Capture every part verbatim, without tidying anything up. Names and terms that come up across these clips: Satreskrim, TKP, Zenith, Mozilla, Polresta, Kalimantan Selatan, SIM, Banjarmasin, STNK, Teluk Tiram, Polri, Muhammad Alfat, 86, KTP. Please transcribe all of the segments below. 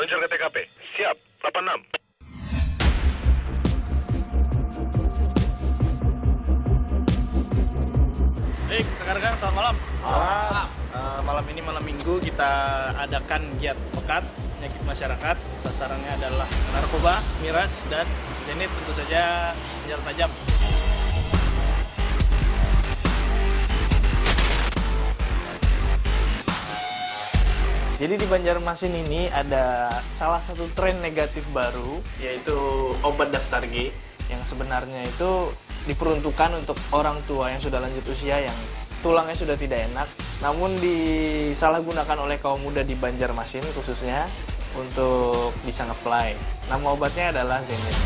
Luncur ke T K P. Siap, delapan enam. Baik, rekan-rekan, selamat malam. Malam. Uh, malam ini malam minggu kita adakan giat pekat penyakit masyarakat. Sasarannya adalah narkoba, miras, dan Zenith tentu saja senjata tajam. Jadi di Banjarmasin ini ada salah satu tren negatif baru, yaitu obat daftar G, yang sebenarnya itu diperuntukkan untuk orang tua yang sudah lanjut usia, yang tulangnya sudah tidak enak, namun disalahgunakan oleh kaum muda di Banjarmasin khususnya untuk bisa ngeplay. Nama obatnya adalah Zenith.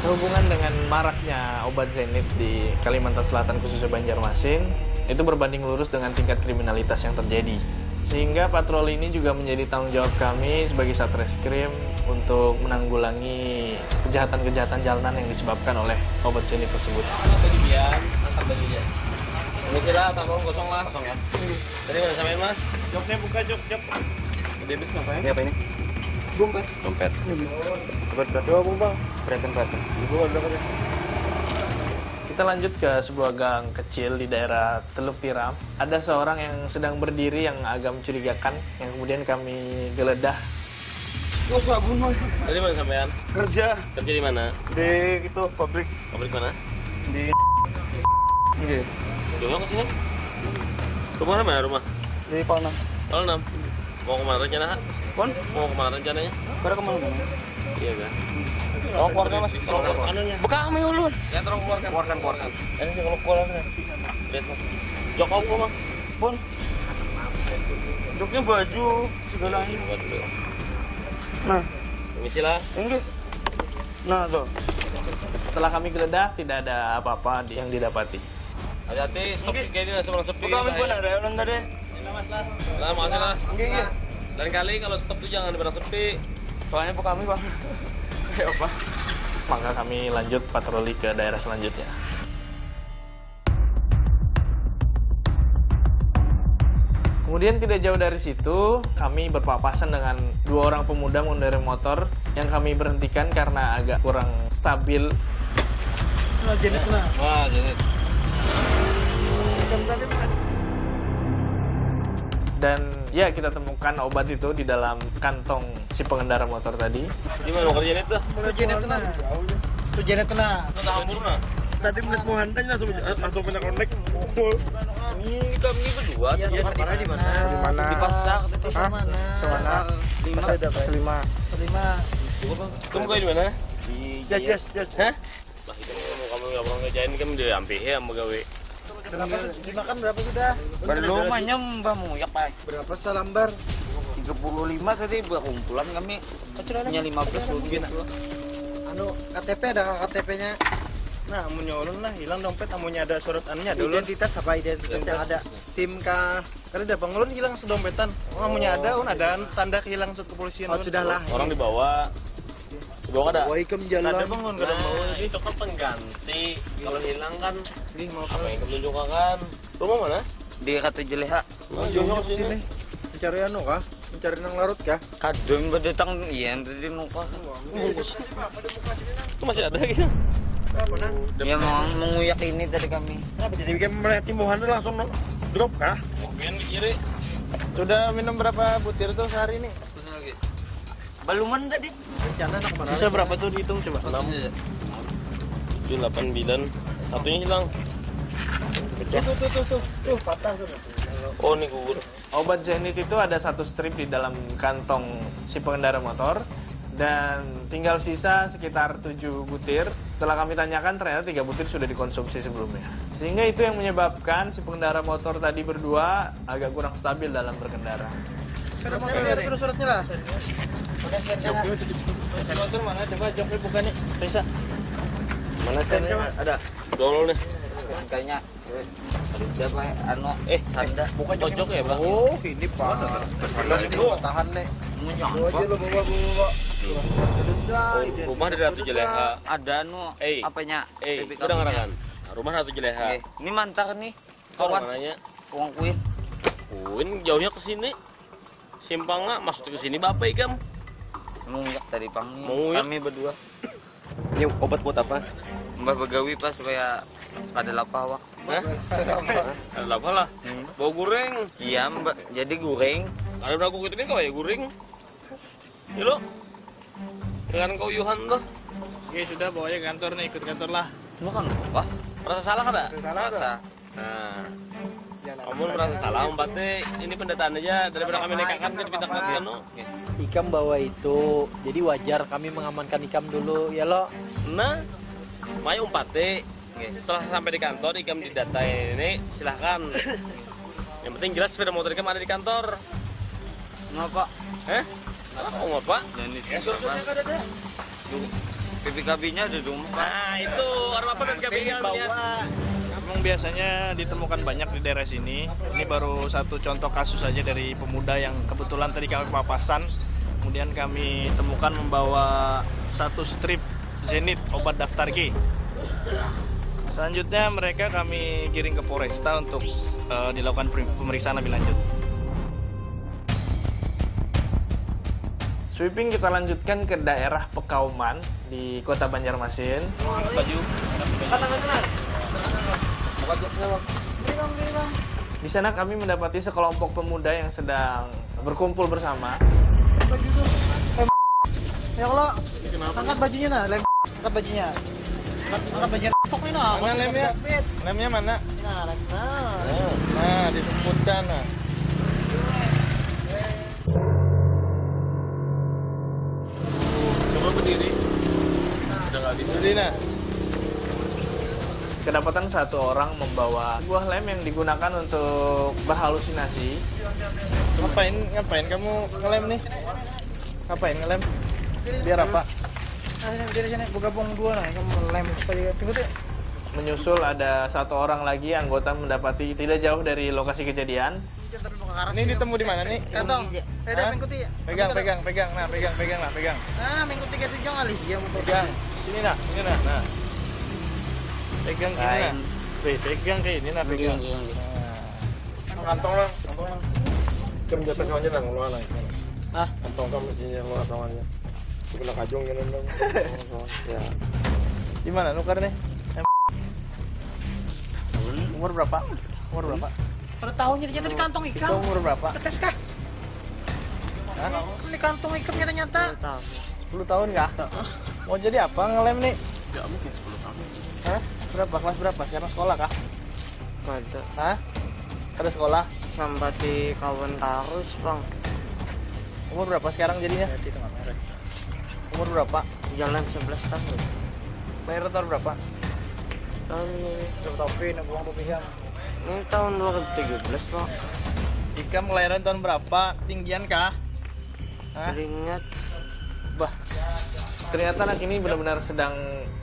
Sehubungan dengan maraknya obat Zenith di Kalimantan Selatan khususnya Banjarmasin, itu berbanding lurus dengan tingkat kriminalitas yang terjadi. Sehingga patroli ini juga menjadi tanggung jawab kami sebagai Satreskrim untuk menanggulangi kejahatan-kejahatan jalanan yang disebabkan oleh obat Zenith tersebut. Angkat bagian, angkat bagian. Ini kita tampung kosong lah. Kosong ya. Tadi udah sampai mas. Joknya buka jok, jok. Udah habis ngapain? Ini apa ini? Dompet. Dompet. Dompet berapa bang? Beratan beratan. Ibu berapa ya? Kita lanjut ke sebuah gang kecil di daerah Teluk Tiram. Ada seorang yang sedang berdiri yang agak mencurigakan, yang kemudian kami geledah. Oh, sabun mas. Dari mana sampean? Kerja. Kerja di mana? Di itu pabrik. Pabrik mana? Di. Oke. Jauh ke sini? Rumah mana? Rumah? Di Palnam. Palnam. Mau kemana rencananya? Kon? Mau kemana rencananya? Kau kemana? Iya kan. Oh, keluarkan mas, keluarkan anunya. Buka kami ulun. Ya, terus keluarkan. Keluarkan, keluarkan. Ini kalau keluarkan. Lihat mas. Jok aku mas. Pun. Joknya baju, segalanya. Nah. Permisi lah. Enggak. Nah, tuh. Setelah kami geledah, tidak ada apa-apa yang didapati. Hati-hati, stop tiga ini langsung sepi. Buka kami pun ada ulun tadi. Ini mas lah. Lah, makasih lah. Enggak. Lain kali kalau stop itu jangan di barang sepi. Soalnya buka kami bang. Apa? Maka kami lanjut patroli ke daerah selanjutnya. Kemudian tidak jauh dari situ, kami berpapasan dengan dua orang pemuda mengendarai motor yang kami berhentikan karena agak kurang stabil. Wah, Zenith lah. Wah, Zenith. Dan ya, kita temukan obat itu di dalam kantong si pengendara motor tadi. Ini mau kerjaan itu? Kerjaan itu nah. Kerjaan itu nah. Tadi melihat mau hantai langsung langsung kena konek. Ini kami berdua. Iya, tempatnya di mana? Di mana? Di pasar. Di mana? Di pasar lima. Lima. Kamu kau di mana? Di Jajas. Hah? Bah, kamu nggak pernah kerjain kamu di Ampih ya, mau gawe. Dimakan berapa sudah? Belum nyem bamu ya pak. Berapa selambar? tiga puluh lima tadi berkumpulan kami. Hanya lima belas lebih. Anu K T P ada K T P-nya. Nah, amunnya ulun lah hilang dompet, amunnya ada surat anunya ada ulun. Identitas apa identitas yang ada? SIM kah? Karena ada bang ulun hilang sedompetan. Oh, amunnya ada ulun ada tanda hilang surat kepolisian. Oh, sudahlah. Orang dibawa. Gua ada. Waikem jalan. Ada bangun enggak ada mau. Ini coklat pengganti. Kalau hilang kan ini mau apa yang menunjukkan kan. Lu mau mana? Di kata Jeleha. Mau ke sini. Mencari anu kah? Mencari nang larut kah? Kadung datang iya tadi numpah. Itu masih ada gitu. Dia mau menguyak ini tadi kami. Kenapa jadi kayak melihat timbuhan langsung drop kah? Kemudian ke kiri. Sudah minum berapa butir tuh sehari ini? Baluman tadi. Sisa berapa tuh dihitung coba? enam, tujuh, delapan, sembilan. Satunya hilang. Pecah. Tuh, tuh, tuh, tuh, tuh, patah tuh. Oh, ini gugur. Obat Zenith itu ada satu strip di dalam kantong si pengendara motor. Dan tinggal sisa sekitar tujuh butir. Setelah kami tanyakan, ternyata tiga butir sudah dikonsumsi sebelumnya. Sehingga itu yang menyebabkan si pengendara motor tadi berdua agak kurang stabil dalam berkendara. Sekarang motor ada terus suratnya lah. Motor mana? Coba joknya buka nih. Bisa. Mana stand-nya? Ada. Dulu nih. Kayaknya. Siapa ya? Ano. Eh, Sanda. Buka jok ya, Bang? Oh, ini, Pak. Tahan, Nek. Bawa aja lo, bawa, bawa. Rumah dari Ratu Jeleha. Ada, Ano. Eh, apanya? Eh, udah ngarang kan? Rumah satu Jeleha. Okay. Ini mantar nih. Kawan. Uang Kuin. Kuin jauhnya ke sini. Simpang nggak masuk ke sini Bapak Igam. Mau nggak dari Pang? Mau ya. Kami berdua. Ini obat buat apa? Mbak Begawi pas supaya ada lapah wak. Hah? Ada lapah lah. Hmm. Bau goreng. Iya Mbak. Jadi goreng. Ada beraku gitu ini kau ya goreng. Ya lo. Dengan kau Yuhan tuh. Oke sudah bawanya kantor nih, ikut kantor lah. Bukan apa? Merasa salah kan? Merasa salah ada. Nah. Kamu merasa salah umpatnya ini pendataan aja daripada kami nekatkan ke pindah ke Tiano. Ikam bawa itu. Jadi wajar kami mengamankan Ikam dulu ya lo. Nah. Mai umpatnya setelah sampai di kantor Ikam didatain ini silahkan. Yang penting jelas sepeda motor Ikam ada di kantor. Ngapa? Heh? Kenapa kok ngapa? Surat-suratnya enggak ada. B P K B-nya ada di rumah. Nah, itu orang apa B P K B-nya bawa. Memang biasanya ditemukan banyak di daerah sini. Ini baru satu contoh kasus saja dari pemuda yang kebetulan tadi kami papasan. Kemudian kami temukan membawa satu strip Zenith obat daftar G. Selanjutnya mereka kami giring ke Polresta untuk uh, dilakukan pemeriksaan lebih lanjut. Sweeping kita lanjutkan ke daerah Pekauman di Kota Banjarmasin. Di sana kami mendapati sekelompok pemuda yang sedang berkumpul bersama. Ya Allah, angkat bajunya nah, lem, angkat bajunya. Angkat bajunya. Mana lemnya? Lemnya mana? Nah, nah disebutkan nah. Berdiri. Udah gak bisa. Berdiri, nah. Kedapatan satu orang membawa buah lem yang digunakan untuk berhalusinasi. Ngapain, ngapain kamu ngelem nih? Ngapain ngelem? Biar apa? Bergabung dua lah, kamu lem. Menyusul ada satu orang lagi anggota mendapati tidak jauh dari lokasi kejadian. Ini ditemu di mana nih? Kantong. Ada mengikuti ya? Pegang, pegang, pegang. Nah, pegang, pegang lah, pegang. Nah, mengikuti ke tujuh kali. Iya, pegang. Sini nah, sini nah. Nah. Pegang sini nah. Wih, pegang ke ini nah, pegang. Nah. Kantong lah, kantong lah. Cuma jatuh aja lah, ngeluar lah. Hah? Kantong kamu sini ngeluar tangannya. Sebelah kajung gitu dong. Ya. Di mana nukar nih? Umur berapa? Umur berapa? Pada tahunnya ternyata di kantong Ikam. Itu umur berapa? Ketes kah? Hah? Di kantong Ikam nyata-nyata. sepuluh tahun kah? Mau jadi apa ngelem nih? Gak mungkin sepuluh tahun. Hah? Berapa? Kelas berapa? Sekarang sekolah kah? Gak ada. Hah? Ada sekolah? Sampai di kawan tarus, Bang. Umur berapa sekarang jadinya? Jadi tengah merek. Umur berapa? Jalan sebelas tahun. Bayar tahun berapa? Tahun ini. Coba topi, nabung topi yang. Ini tahun dua ribu tiga belas, Pak. Ikam kelahiran tahun berapa? Tinggian kah? Teringat. Bah, ternyata anak ini benar-benar sedang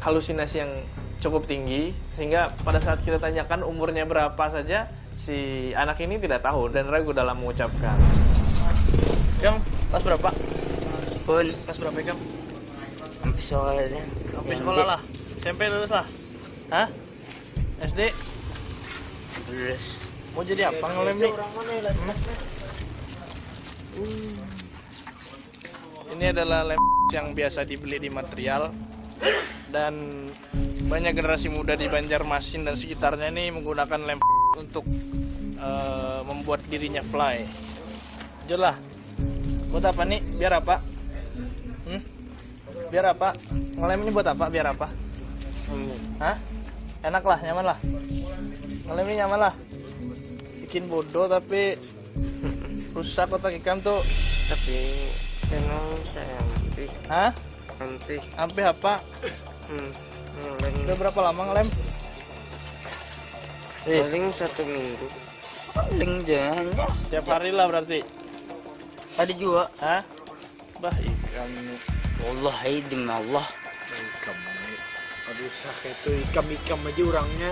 halusinasi yang cukup tinggi. Sehingga pada saat kita tanyakan umurnya berapa saja, si anak ini tidak tahu dan ragu dalam mengucapkan. Ikam, kelas berapa? Pun. Kelas berapa, Ikam? Sampai sekolah lah. Sampai sekolah lah. S M P lulus lah. Hah? S D? Lulus. Mau jadi apa ngelem nih? Hmm. Ini adalah lem yang biasa dibeli di material. Dan banyak generasi muda di Banjarmasin dan sekitarnya ini menggunakan lem untuk uh, membuat dirinya fly. Jolah, buat apa nih? Biar apa? Hmm? Biar apa? Ngelem ini buat apa? Biar apa? Hmm. Hah? Enak lah, nyaman lah. Ngelem ini nyaman lah. Bikin bodoh tapi rusak otak Ikam tuh. Tapi memang saya ampih. Hah? Ampih. Ampih apa? Hmm. Ngelem. Udah berapa lama ngelem? Paling eh. satu minggu. Paling jangan. Tiap hari lah berarti. Tadi juga. Hah? Bah Ikam. Allah idim Allah. Ikam. Aduh sakit tuh Ikam-Ikam aja orangnya.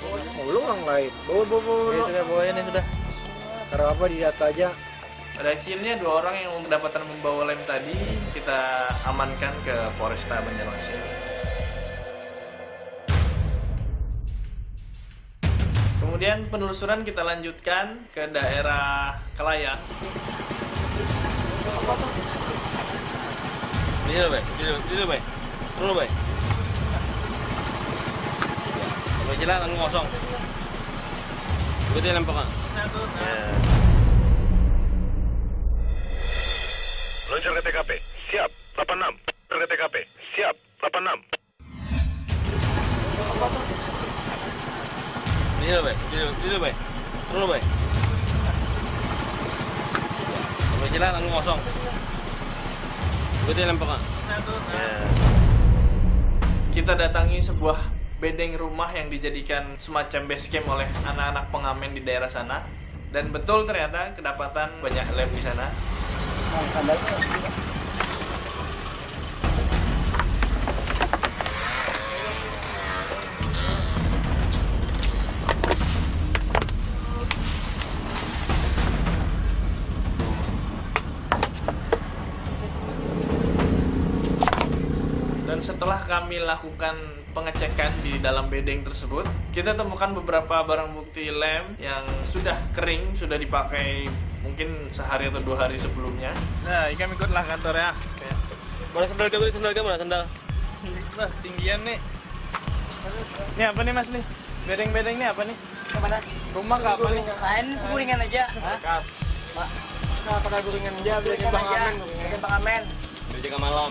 Oh, lu orang lain. Bawa, bawa, bawa. Ini sudah, bawa ini sudah. Karena apa didata aja. Pada akhirnya dua orang yang kedapatan membawa lem tadi kita amankan ke Polresta Banjarmasin. Kemudian penelusuran kita lanjutkan ke daerah Kelayang. Ini dulu, Bay. Ini dulu, Bay. Ini dulu, Bay. Sampai jelas, langsung kosong. Ikuti lempengnya. Satu, yeah. Luncur ke T K P. Siap, delapan enam. Luncur ke T K P. Siap, delapan enam. Ini dulu, Bay. Ini dulu, Bay. Ini dulu, Bay. Sampai jelas, langsung kosong. Ikuti lempengnya. Satu, yeah. Kita datangi sebuah bedeng rumah yang dijadikan semacam base camp oleh anak-anak pengamen di daerah sana, dan betul ternyata kedapatan banyak lem di sana. Dan setelah kami lakukan pengecekan di dalam bedeng tersebut, kita temukan beberapa barang bukti lem yang sudah kering, sudah dipakai mungkin sehari atau dua hari sebelumnya. Nah, ikan ikutlah kantornya. Ya. Mana sendal kamu? Sendal kamu? Sendal. Nah, tinggian nih. Ini apa nih, Mas nih? Bedeng-bedeng ini apa nih? Kemana? Rumah nggak apa nih? Lain guringan aja. Bekas. Pak, nah, pakai guringan aja. Bikin bang amen, bikin bang amen. Bikin malam.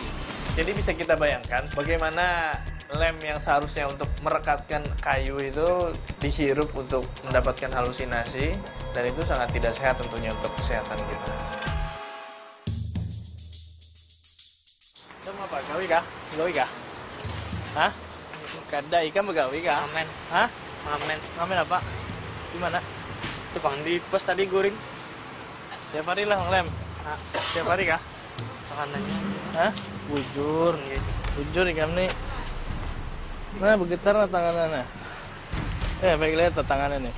Jadi bisa kita bayangkan bagaimana lem yang seharusnya untuk merekatkan kayu itu dihirup untuk mendapatkan halusinasi, dan itu sangat tidak sehat tentunya untuk kesehatan kita. Sama apa? Gawi kah? Gawi kah? Hah? Kada ikan begawi kah? Ngamen. Hah? Ngamen. Ngamen apa? Gimana? Itu bang di pos tadi guring. Tiap hari lah ngelem. Tiap hari kah? Makanannya. Hah? Bujur. Bujur ikan nih. Nah, bergetar lah tangannya. Eh, baik lihat tangannya nih.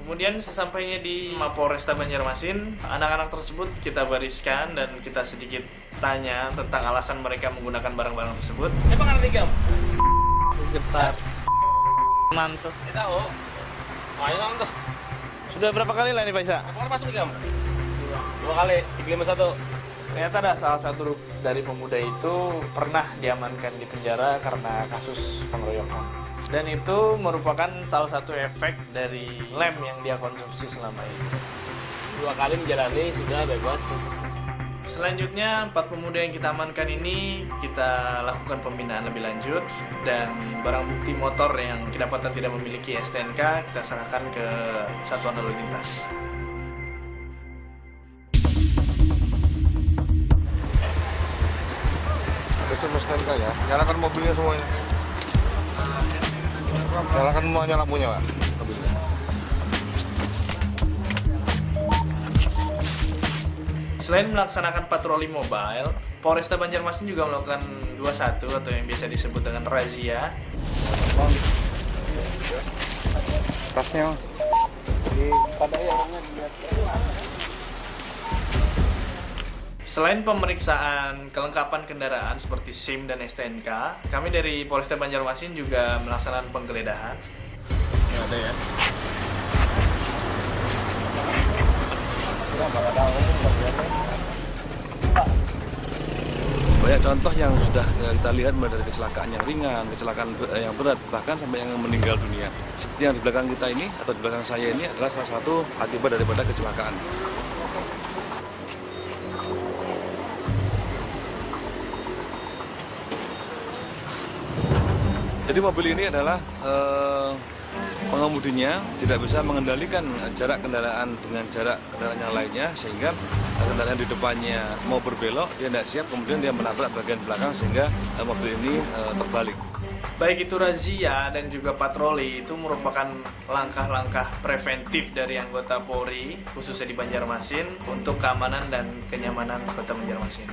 Kemudian sesampainya di Polresta Banjarmasin, anak-anak tersebut kita bariskan dan kita sedikit tanya tentang alasan mereka menggunakan barang-barang tersebut. Siapa ngerti gam? Bergetar. Mantu. Kita tahu. Ayo nonton. Sudah berapa kali lah ini, Pak Isa? Berapa masuk gam? Dua. Dua kali. Dikirim satu. Ternyata ada salah satu dari pemuda itu pernah diamankan di penjara karena kasus pengeroyokan. Dan itu merupakan salah satu efek dari lem yang dia konsumsi selama ini. Dua kali menjalani sudah bebas. Selanjutnya, empat pemuda yang kita amankan ini kita lakukan pembinaan lebih lanjut. Dan barang bukti motor yang kedapatan tidak memiliki S T N K kita serahkan ke Satuan Lalu Lintas. Semua S T N K ya, nyalakan mobilnya semuanya. Nyalakan semuanya lampunya, Pak. Selain melaksanakan patroli mobile, Polresta Banjarmasin juga melakukan dua satu atau yang biasa disebut dengan razia. Tasnya, Mas. Jadi, padahal orangnya dilihat. Selain pemeriksaan kelengkapan kendaraan seperti S I M dan S T N K, kami dari Polresta Banjarmasin juga melaksanakan penggeledahan. Ya, ada ya. Banyak contoh yang sudah kita lihat, mulai dari kecelakaan yang ringan, kecelakaan yang berat, bahkan sampai yang meninggal dunia. Seperti yang di belakang kita ini atau di belakang saya ini adalah salah satu akibat daripada kecelakaan. Jadi mobil ini adalah eh, pengemudinya tidak bisa mengendalikan jarak kendaraan dengan jarak kendaraan yang lainnya, sehingga kendaraan di depannya mau berbelok, dia tidak siap, kemudian dia menabrak bagian belakang sehingga eh, mobil ini eh, terbalik. Baik itu razia dan juga patroli itu merupakan langkah-langkah preventif dari anggota Polri, khususnya di Banjarmasin, untuk keamanan dan kenyamanan kota Banjarmasin.